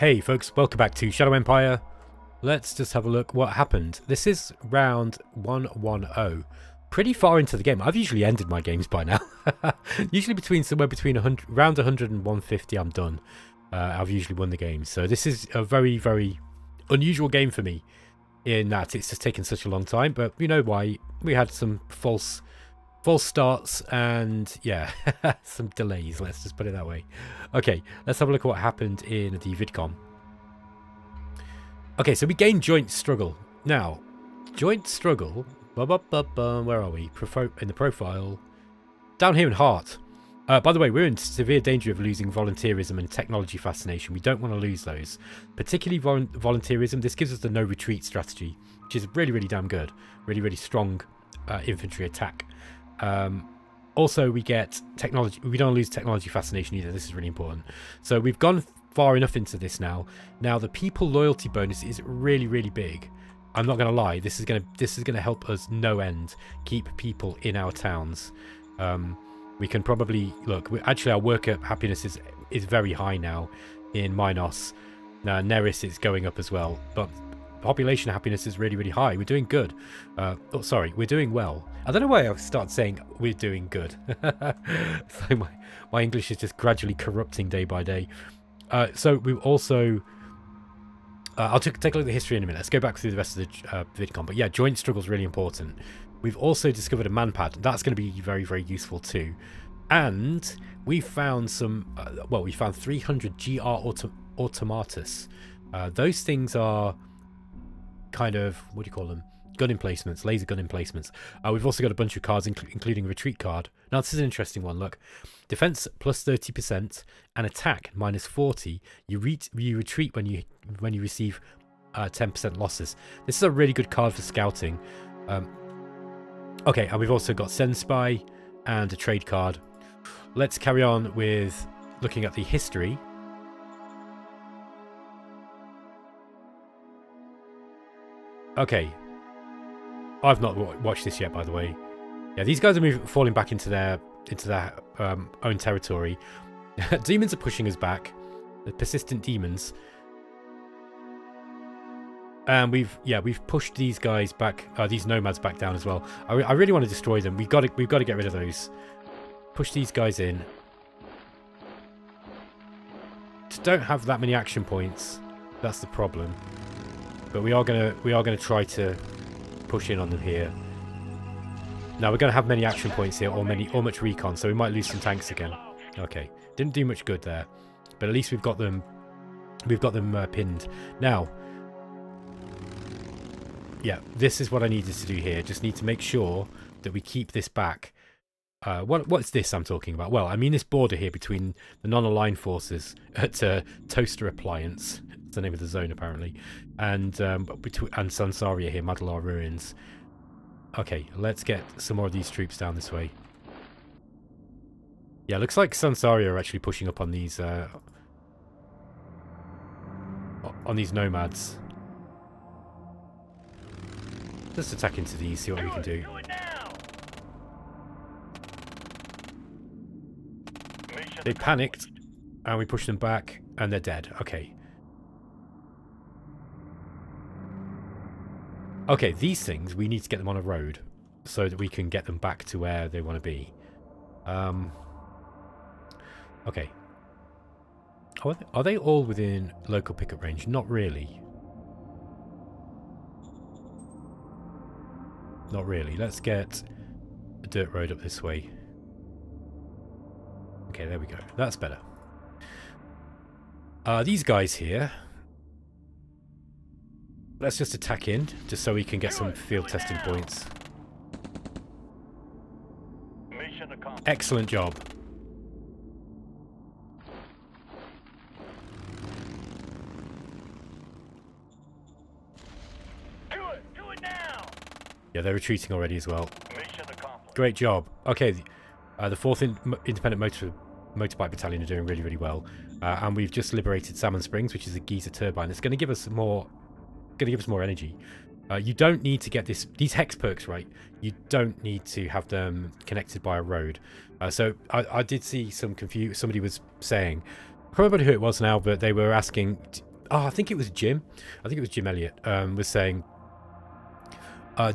Hey folks, welcome back to Shadow Empire. Let's just have a look what happened. This is round 110. Pretty far into the game. I've usually ended my games by now. Usually somewhere between round 100 and 150 I'm done. I've usually won the game. So this is a very, very unusual game for me in that it's just taken such a long time. But you know why? We had some false starts and yeah, some delays, let's just put it that way. Okay, let's have a look at what happened in the VidCon. Okay, so we gained Joint Struggle. Now, Joint Struggle, where are we? In the profile, down here in Heart. By the way, we're in severe danger of losing volunteerism and technology fascination. We don't want to lose those, particularly volunteerism. This gives us the no retreat strategy, which is really, really damn good. Really, really strong infantry attack. Also we get technology. We don't lose technology fascination either. This is really important. So we've gone far enough into this now. Now the people loyalty bonus is really, really big. I'm not gonna lie, this is gonna help us no end, keep people in our towns. We can probably look, actually our worker happiness is very high now in Minos. Now Neris is going up as well, but population happiness is really, really high. We're doing good. Oh, sorry, we're doing well. I don't know why I start saying we're doing good. So my English is just gradually corrupting day by day. So we also... I'll take a look at the history in a minute. Let's go back through the rest of the VidCon. But yeah, Joint Struggle is really important. We've also discovered a Manpad. That's going to be very, very useful too. And we found some... well, we found 300 GR Automatus. Those things are... kind of, what do you call them, gun emplacements, laser gun emplacements. We've also got a bunch of cards including a retreat card. Now this is an interesting one. Look, defense plus 30% and attack minus 40. You retreat when you receive 10% losses. This is a really good card for scouting. Okay, and we've also got Senspy and a trade card. Let's carry on with looking at the history. Okay, I've not watched this yet, by the way. Yeah, these guys are falling back into their own territory. Demons are pushing us back, the persistent demons. And we've pushed these guys back, these nomads back down as well. I really want to destroy them. We've got to get rid of those. Push these guys in. Just don't have that many action points. That's the problem. But we are gonna try to push in on them here. Now we're gonna have many action points here, or much recon, so we might lose some tanks again. Okay, didn't do much good there, but at least we've got them pinned. Now, yeah, this is what I needed to do here. Just need to make sure that we keep this back. What's this I'm talking about? Well, I mean this border here between the non-aligned forces at Toaster Appliance. It's the name of the zone, apparently. And Sansaria here, Madalar Ruins. Okay, let's get some more of these troops down this way. Yeah, looks like Sansaria are actually pushing up on these nomads. Let's attack into these, see what we can do. They panicked, and we pushed them back, and they're dead. Okay. Okay, these things, we need to get them on a road so that we can get them back to where they want to be. Okay. Are they all within local pickup range? Not really. Not really. Let's get a dirt road up this way. Okay, there we go. That's better. These guys here... let's just attack in, just so we can get some field testing points. Excellent job. Do it now. Yeah, they're retreating already as well. Great job. Okay, the 4th Independent Motorbike Battalion are doing really, really well. And we've just liberated Salmon Springs, which is a Giza turbine. It's going to give us more energy. You don't need to get these hex perks right. You don't need to have them connected by a road. So I did see somebody was saying, I can't remember who it was now, but they were asking, oh, I think it was Jim. I think it was Jim Elliott was saying,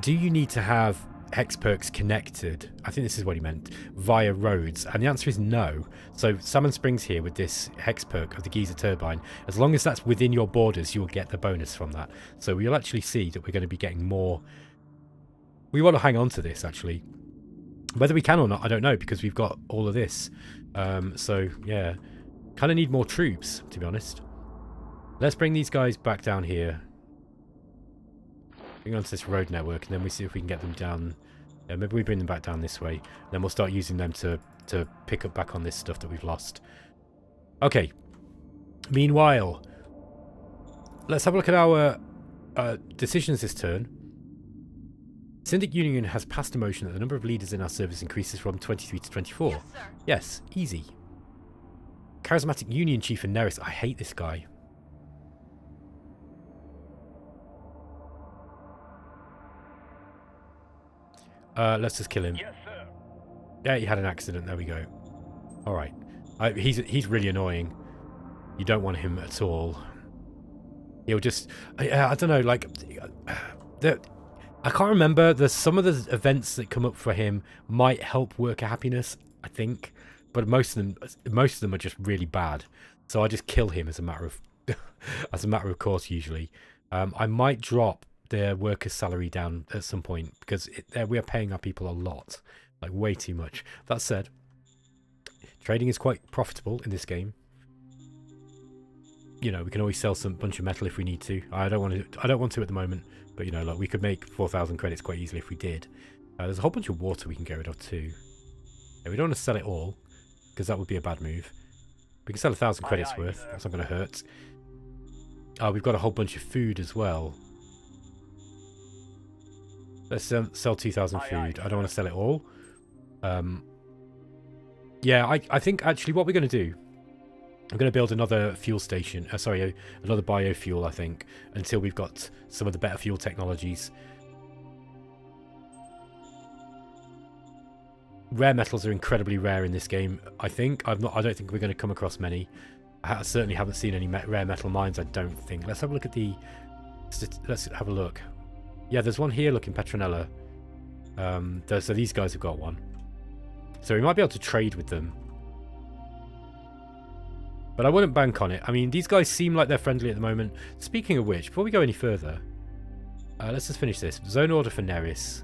do you need to have hex perks connected? I think this is what he meant, via roads. And the answer is no. So Salmon Springs here with this hex perk of the Giza Turbine, as long as that's within your borders, you'll get the bonus from that. So you'll actually see that we're going to be getting more. We want to hang on to this, actually. Whether we can or not, I don't know, because we've got all of this. So, yeah. Kind of need more troops, to be honest. Let's bring these guys back down here. Bring onto this road network, and then we see if we can get them down. Yeah, maybe we bring them back down this way. And then we'll start using them to pick up back on this stuff that we've lost. Okay. Meanwhile, let's have a look at our decisions this turn. Syndic Union has passed a motion that the number of leaders in our service increases from 23 to 24. Yes, sir. Yes, easy. Charismatic Union Chief and Neris. I hate this guy. Let's just kill him. Yes, sir. Yeah, he had an accident. There we go. All right. He's really annoying. You don't want him at all. He'll just... I don't know, like... I can't remember. There's some of the events that come up for him might help worker happiness, I think, but most of them are just really bad. So I just kill him as a matter of course. Usually, I might drop their worker's salary down at some point because we are paying our people a lot, like way too much. That said, trading is quite profitable in this game. You know, we can always sell some bunch of metal if we need to. I don't want to at the moment. But, you know, like, we could make 4,000 credits quite easily if we did. There's a whole bunch of water we can get rid of, too. Yeah, we don't want to sell it all, because that would be a bad move. We can sell 1,000 credits worth. Sir. That's not going to hurt. We've got a whole bunch of food as well. Let's sell 2,000 food. I don't want to sell it all. Yeah, I think, actually, what we're going to do... I'm going to build another fuel station, sorry, another biofuel, I think, until we've got some of the better fuel technologies. Rare metals are incredibly rare in this game, I think. I don't think we're going to come across many. I certainly haven't seen any rare metal mines, I don't think. Let's have a look at the... Let's have a look. Yeah, there's one here, look, in Petronella. So these guys have got one. So we might be able to trade with them. But I wouldn't bank on it. I mean, these guys seem like they're friendly at the moment. Speaking of which, before we go any further, let's just finish this. Zone order for Neris.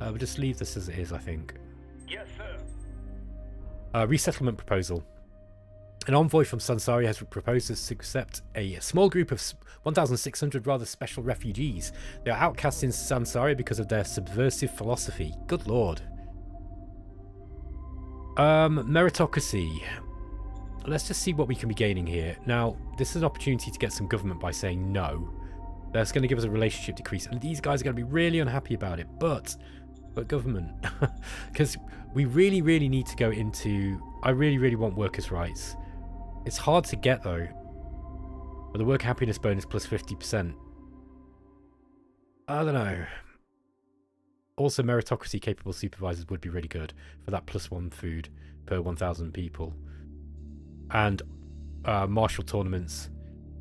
We'll just leave this as it is, I think. Yes, sir. Resettlement proposal. An envoy from Sansaria has proposed us to accept a small group of 1,600 rather special refugees. They are outcast in Sansaria because of their subversive philosophy. Good lord. Meritocracy. Let's just see what we can be gaining here. Now, this is an opportunity to get some government by saying no. That's going to give us a relationship decrease, and these guys are going to be really unhappy about it. But government, because we really, really need to go into. I really, really want workers' rights. It's hard to get though. But the worker happiness bonus plus 50%. I don't know. Also, meritocracy capable supervisors would be really good for that plus 1 food per 1,000 people. And martial tournaments.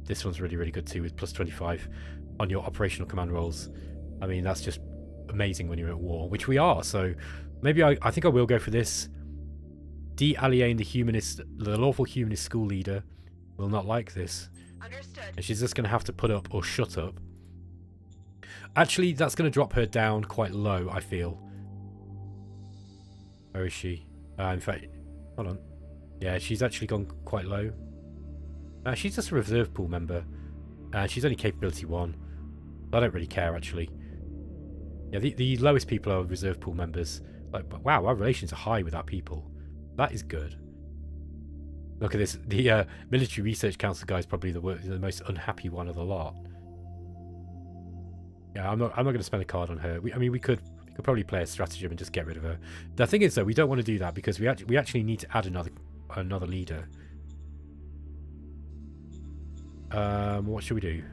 This one's really, really good too, with plus 25 on your operational command rolls. I mean, that's just amazing when you're at war, which we are. So maybe I think I will go for this. De-Aliane, the lawful humanist school leader, will not like this. Understood. And she's just going to have to put up or shut up. Actually, that's going to drop her down quite low, I feel. Where is she? In fact, hold on. Yeah, she's actually gone quite low. She's just a reserve pool member. She's only capability 1. I don't really care, actually. Yeah, the lowest people are reserve pool members. Like, but wow, our relations are high with our people. That is good. Look at this. The Military Research Council guy is probably the most unhappy one of the lot. Yeah, I'm not going to spend a card on her. I mean, we could probably play a stratagem and just get rid of her. The thing is, though, we don't want to do that because we actually need to add another leader. What should we do?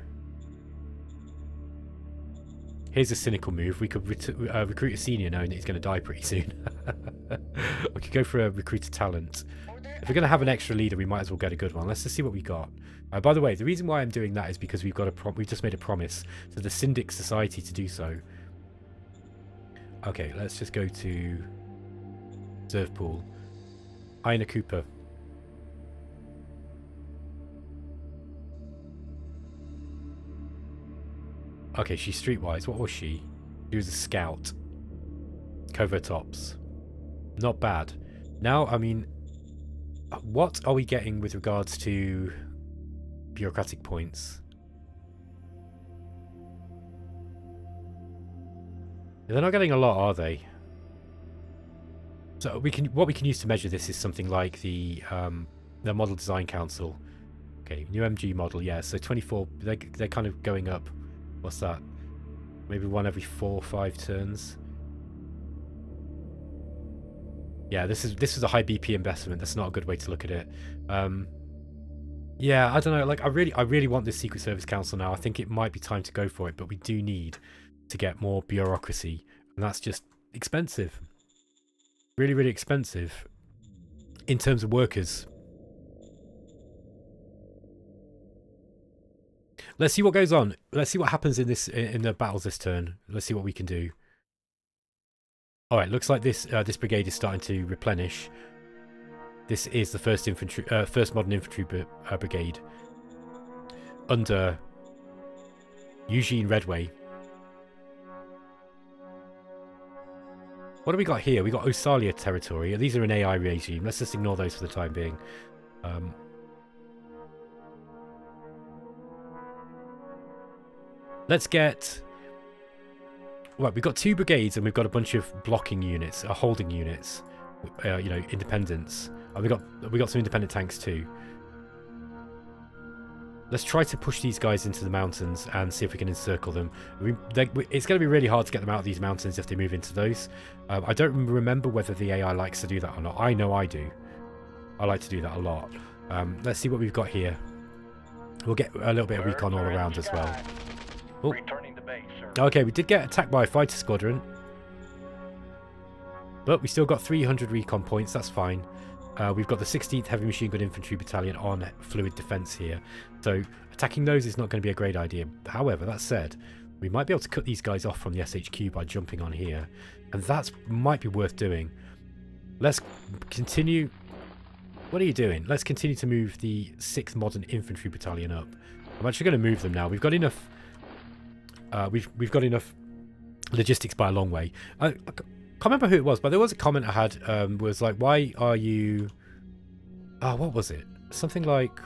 Here's a cynical move. We could recruit a senior knowing that he's going to die pretty soon. We could go for a recruit a talent. If we're going to have an extra leader, we might as well get a good one. Let's just see what we got. By the way, the reason why I'm doing that is because we've got a we've just made a promise to the Syndic Society to do so. Okay, let's just go to Reserve Pool. Ina Cooper. Okay, she's streetwise. What was she? She was a scout. Covert ops. Not bad. Now, I mean, what are we getting with regards to bureaucratic points? They're not getting a lot, are they? So we can, what we can use to measure this is something like the Model Design Council. Okay, new MG model, yeah. So 24, they're kind of going up. What's that? Maybe one every 4 or 5 turns. Yeah, this is a high BP investment. That's not a good way to look at it. Yeah, I don't know. Like, I really want this Secret Service Council now. I think it might be time to go for it, but we do need to get more bureaucracy, and that's just expensive. Really, really expensive in terms of workers. Let's see what goes on. Let's see what happens in this in the battles this turn. Let's see what we can do. All right, looks like this this brigade is starting to replenish. This is the first modern infantry brigade under Eugene Redway. What do we got here? We got Osalia territory. These are an AI regime. Let's just ignore those for the time being. Let's get... Right, we've got 2 brigades and we've got a bunch of blocking units, holding units. You know, independents. And we got some independent tanks too. Let's try to push these guys into the mountains and see if we can encircle them. It's going to be really hard to get them out of these mountains if they move into those. I don't remember whether the AI likes to do that or not. I know I do. I like to do that a lot. Let's see what we've got here. We'll get a little bit of recon all around as well. Oh. Returning to base, sir. Okay, we did get attacked by a fighter squadron. But we still got 300 recon points. That's fine. We've got the 16th Heavy Machine Gun Infantry Battalion on fluid defense here. So attacking those is not going to be a great idea. However, that said, we might be able to cut these guys off from the SHQ by jumping on here. And that might be worth doing. Let's continue. What are you doing? Let's continue to move the 6th Modern Infantry Battalion up. I'm actually going to move them now. We've got enough... we've got enough logistics by a long way. I can't remember who it was, but there was a comment I had was like, why are you... Oh, what was it? Something like,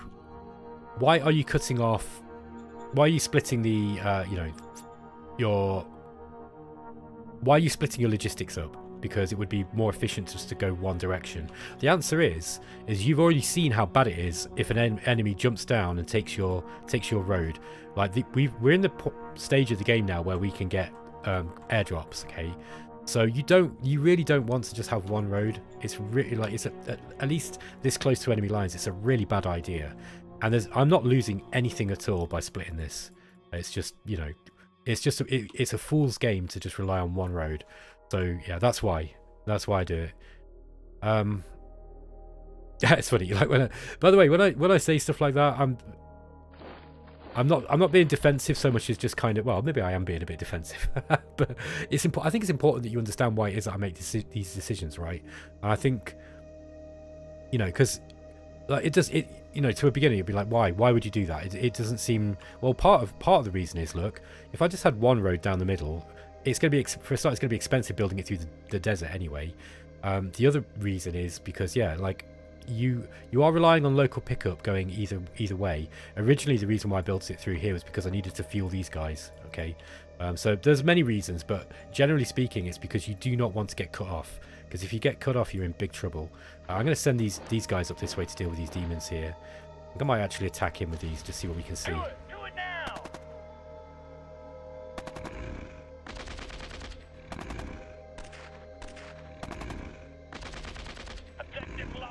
why are you cutting off... Why are you splitting the, you know, your... Why are you splitting your logistics up? Because it would be more efficient just to go one direction. The answer is you've already seen how bad it is if an enemy jumps down and takes your road. Like we're in the stage of the game now where we can get airdrops. Okay, so you really don't want to just have one road. It's really like it's at least this close to enemy lines. It's a really bad idea. And I'm not losing anything at all by splitting this. It's just it's a fool's game to just rely on one road. So yeah, that's why I do it. Yeah, it's funny. Like by the way, when I say stuff like that, I'm not being defensive so much as just kind of, well, maybe I am being a bit defensive, but it's important. I think it's important that you understand why it is that I make these decisions, right? And I think, you know, because like it you know, to a beginner, you'd be like, why would you do that? It doesn't seem well. Part of the reason is, look, if I just had one road down the middle. It's going to be, for a start, it's going to be expensive building it through the desert anyway. The other reason is because, yeah, like you are relying on local pickup going either way. Originally, the reason why I built it through here was because I needed to fuel these guys. Okay, so there's many reasons, but generally speaking, it's because you do not want to get cut off. Because if you get cut off, you're in big trouble. I'm going to send these guys up this way to deal with these demons here. I might actually attack him with these to see what we can see. Do it now.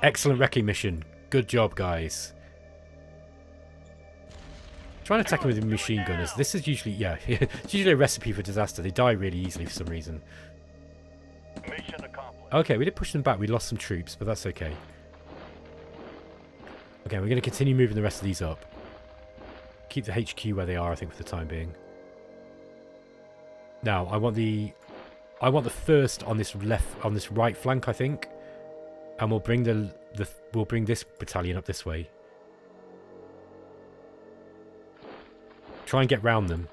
Excellent wrecking mission. Good job, guys. Trying to attack him with a machine gun. This is usually, yeah, it's usually a recipe for disaster. They die really easily for some reason. Mission accomplished. Okay, we did push them back. We lost some troops, but that's okay. Okay, we're going to continue moving the rest of these up. Keep the HQ where they are, I think, for the time being. Now, I want the first on this right flank, I think, and we'll bring we'll bring this battalion up this way. Try and get round them.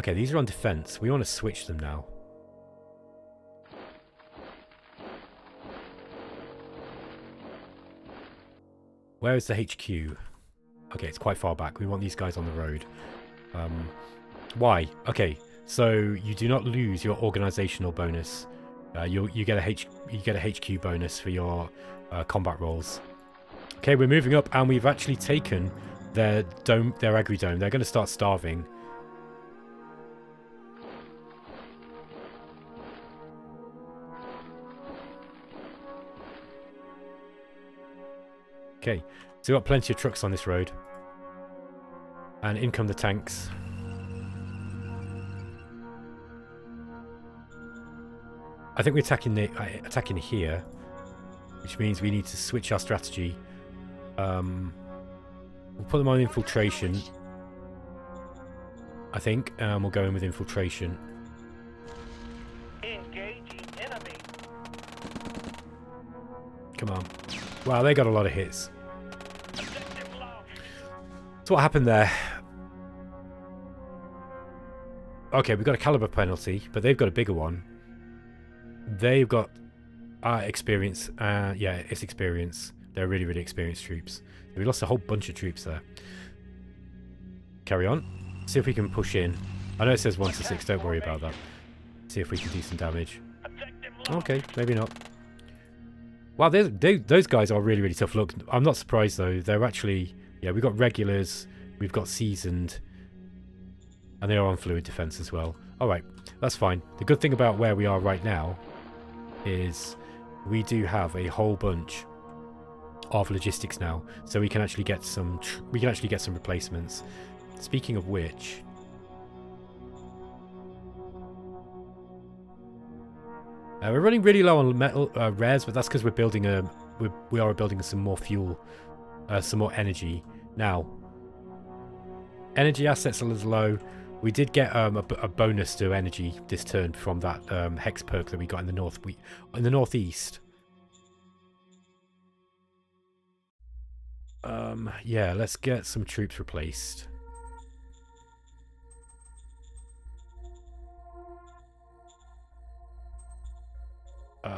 Okay, these are on defense. We want to switch them now. Where is the HQ? Okay, it's quite far back. We want these guys on the road. Why? Okay, so you do not lose your organizational bonus. You get a HQ bonus for your combat rolls. Okay, we're moving up, and we've actually taken their dome, their agri dome. They're going to start starving. Okay, so we've got plenty of trucks on this road. And in come the tanks. I think we're attacking here, which means we need to switch our strategy. We'll put them on infiltration, I think, and we'll go in with infiltration. Engage the enemy. Come on. Wow, they got a lot of hits. So what happened there? Okay, we've got a caliber penalty, but they've got a bigger one. They've got experience. Yeah, it's experience. They're really, really experienced troops. We lost a whole bunch of troops there. Carry on. See if we can push in. I know it says 1 to 6. Don't worry about that. See if we can do some damage. Okay, maybe not. Wow, those guys are really, really tough. Look, I'm not surprised, though. They're actually... Yeah, we've got regulars. We've got seasoned. And they are on fluid defense as well. All right, that's fine. The good thing about where we are right now is we do have a whole bunch of logistics now. So we can actually get some... We can actually get some replacements. Speaking of which... we're running really low on metal rares, but that's because we're building we are building some more fuel, some more energy. Now, energy assets are a little low. We did get a bonus to energy this turn from that hex perk that we got in the northeast. Yeah, let's get some troops replaced.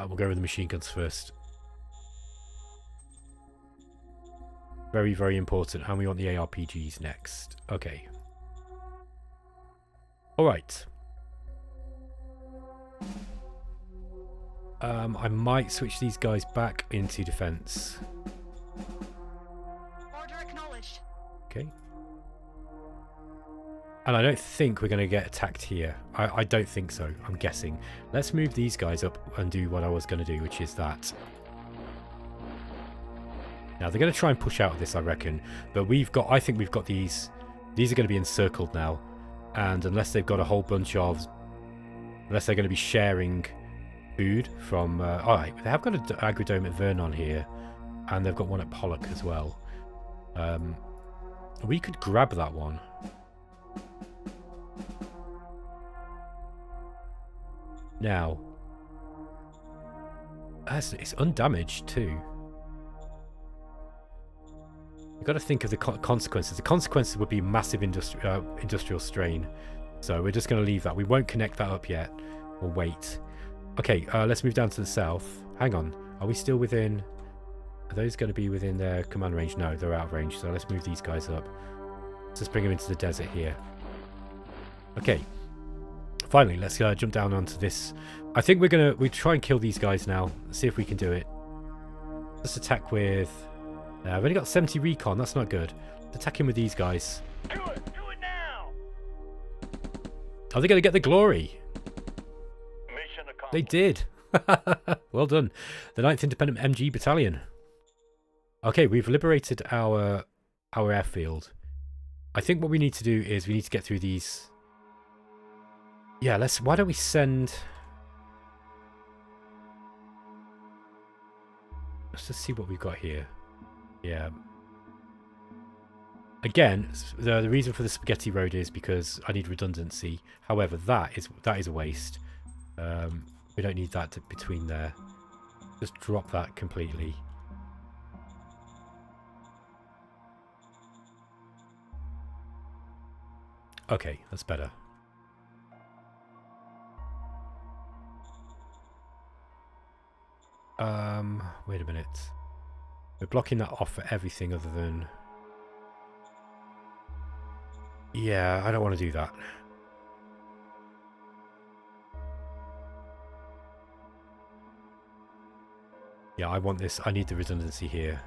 We'll go with the machine guns first. Very, very important. And we want the ARPGs next. Okay. Alright. I might switch these guys back into defense. Order acknowledged. Okay. And I don't think we're going to get attacked here. I don't think so. I'm guessing. Let's move these guys up and do what I was going to do, which is that. Now, they're going to try and push out of this, I reckon. But we've got... I think we've got these... These are going to be encircled now. And unless they've got a whole bunch of... Unless they're going to be sharing food from... Alright, they have got an agridome at Vernon here. And they've got one at Pollock as well. We could grab that one. Now, it's undamaged too. You've got to think of the consequences. The consequences would be massive industrial strain. So we're just going to leave that. We won't connect that up yet. We'll wait. Okay, let's move down to the south. Hang on. Are we still within... Are those going to be within their command range? No, they're out of range. So let's move these guys up. Let's just bring them into the desert here. Okay. Finally, let's jump down onto this. I think we're going to... We try and kill these guys now. See if we can do it. Let's attack with... Now, I've only got 70 recon. That's not good. Let's attack him with these guys. Do it now! Are they going to get the glory? Mission accomplished. They did. Well done. The 9th Independent MG Battalion. Okay, we've liberated our airfield. I think what we need to do is we need to get through these... Yeah, let's... Why don't we send... Let's just see what we've got here. Yeah. Again, the reason for the spaghetti road is because I need redundancy. However, that is a waste. We don't need that between there. Just drop that completely. Okay, that's better. Wait a minute. We're blocking that off for everything other than... Yeah, I don't want to do that. Yeah, I want this. I need the redundancy here.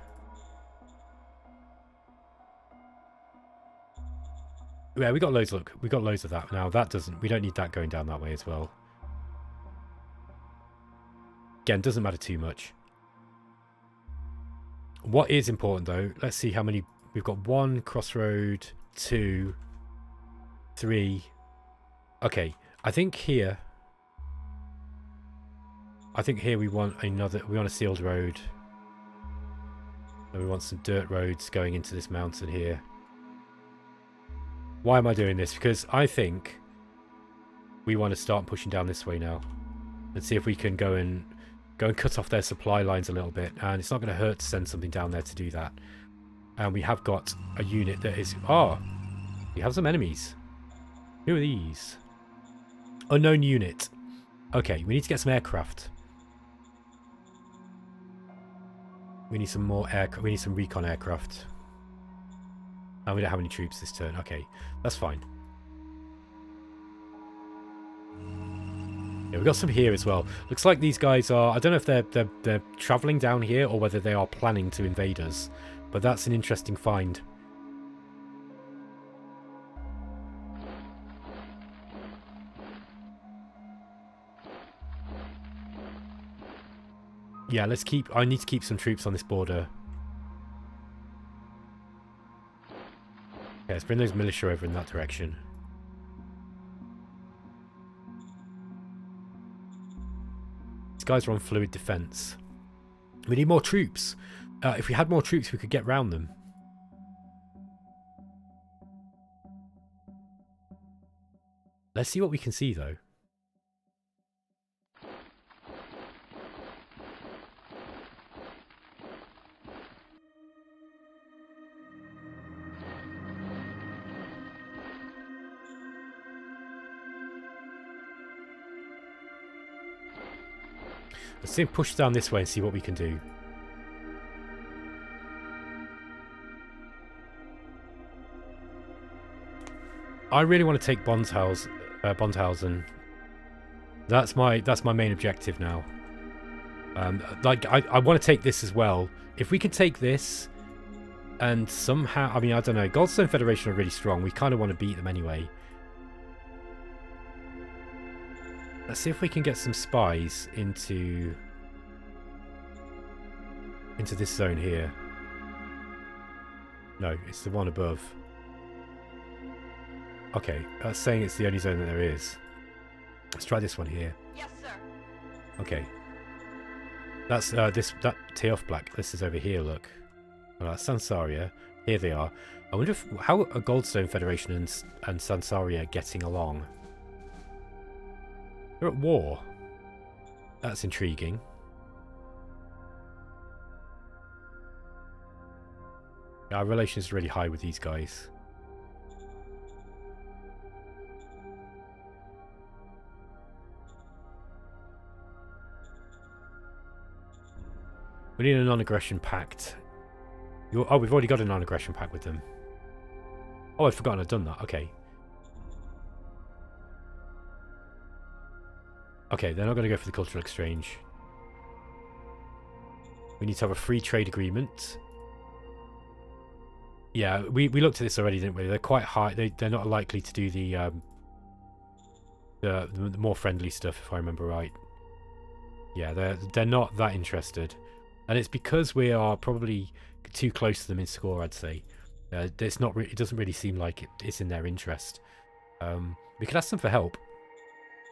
Yeah, we got loads. Look, we got loads of that. Now that doesn't... We don't need that going down that way as well. Again, doesn't matter too much. What is important though? Let's see how many we've got. One crossroad, 2, 3. Okay, I think here. I think here we want another... We want a sealed road. And we want some dirt roads going into this mountain here. Why am I doing this? Because I think we want to start pushing down this way now. And see if we can go and cut off their supply lines a little bit. And it's not going to hurt to send something down there to do that. And we have got a unit that is... Ah! We have some enemies. Who are these? Unknown unit. Okay, we need to get some aircraft. We need some more aircraft. We need some recon aircraft. And we don't have any troops this turn. Okay, that's fine. Yeah, we've got some here as well. Looks like these guys are... I don't know if they're travelling down here or whether they are planning to invade us. But that's an interesting find. Yeah, let's keep... I need to keep some troops on this border. Yeah, let's bring those militia over in that direction. These guys are on fluid defense. We need more troops. If we had more troops, we could get round them. Let's see what we can see, though. Let's see him push down this way and see what we can do. I really want to take Bondhausen. That's my main objective now. I want to take this as well. If we can take this, and somehow, I mean, I don't know. Goldstone Federation are really strong. We kind of want to beat them anyway. Let's see if we can get some spies into this zone here. No, it's the one above. Okay, that's saying it's the only zone that there is. Let's try this one here. Yes, sir. Okay. That's that Teof Black. This is over here. Look, that's Sansaria. Here they are. I wonder if, how are Goldstone Federation and Sansaria getting along? They're at war. That's intriguing. Our relation is really high with these guys. We need a non-aggression pact. Oh, we've already got a non-aggression pact with them. Oh, I'd forgotten I'd done that. Okay. Okay, they're not going to go for the cultural exchange. We need to have a free trade agreement. Yeah, we looked at this already, didn't we? They're quite high. They're not likely to do the more friendly stuff, if I remember right. Yeah, they're not that interested, and it's because we are probably too close to them in score. I'd say it's not. It doesn't really seem like it's in their interest. We could ask them for help.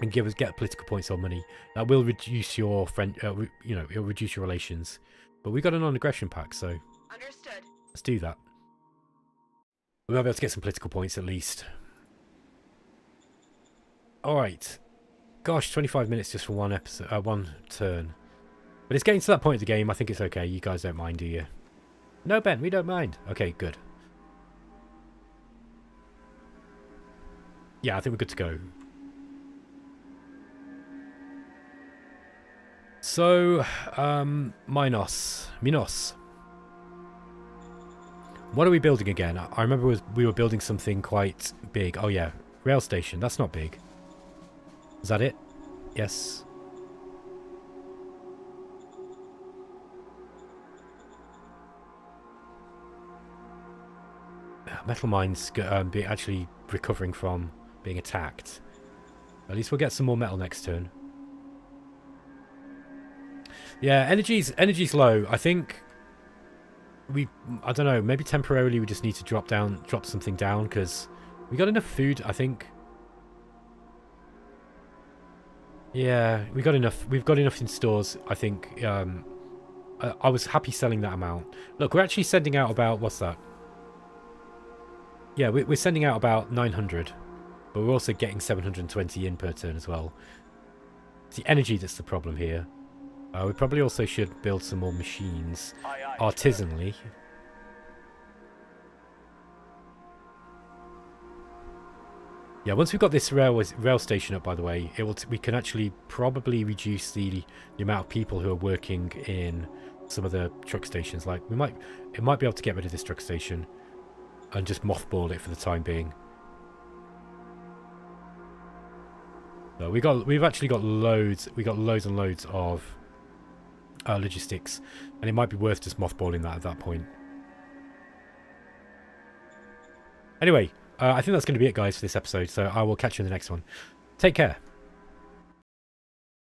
and get political points or money. That will reduce your friend, you know, it'll reduce your relations. But we got a non-aggression pact, so understood. Let's do that. We might be able to get some political points at least. All right. Gosh, 25 minutes just for one episode, one turn. But it's getting to that point of the game. I think it's okay. You guys don't mind, do you? No, Ben, we don't mind. Okay, good. Yeah, I think we're good to go. So, Minos. What are we building again? I remember we were building something quite big. Oh yeah, rail station. That's not big. Is that it? Yes. Metal mines be actually recovering from being attacked. At least we'll get some more metal next turn. Yeah, energy's low. I think I don't know, maybe temporarily we just need to drop something down, because we got enough food, I think. Yeah, we got enough. We've got enough in stores, I think. I was happy selling that amount. Look, we're actually sending out about, what's that? Yeah, we're sending out about 900, but we're also getting 720 in per turn as well. It's the energy that's the problem here. We probably also should build some more machines artisanally. Yeah, once we've got this rail station up, by the way, it will we can actually probably reduce the amount of people who are working in some of the truck stations. Like it might be able to get rid of this truck station and just mothball it for the time being. So we've actually got loads and loads of logistics, and it might be worth just mothballing that at that point. Anyway, I think that's going to be it, guys, for this episode. So I will catch you in the next one. Take care.